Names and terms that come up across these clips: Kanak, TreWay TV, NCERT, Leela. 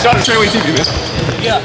Shout out to TreWay TV, man.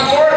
More